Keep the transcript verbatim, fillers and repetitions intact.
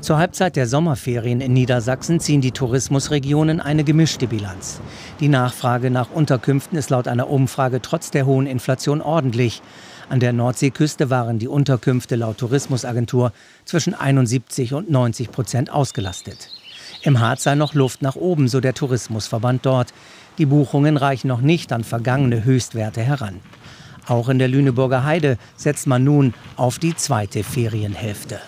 Zur Halbzeit der Sommerferien in Niedersachsen ziehen die Tourismusregionen eine gemischte Bilanz. Die Nachfrage nach Unterkünften ist laut einer Umfrage trotz der hohen Inflation ordentlich. An der Nordseeküste waren die Unterkünfte laut Tourismusagentur zwischen einundsiebzig und neunzig Prozent ausgelastet. Im Harz sei noch Luft nach oben, so der Tourismusverband dort. Die Buchungen reichen noch nicht an vergangene Höchstwerte heran. Auch in der Lüneburger Heide setzt man nun auf die zweite Ferienhälfte.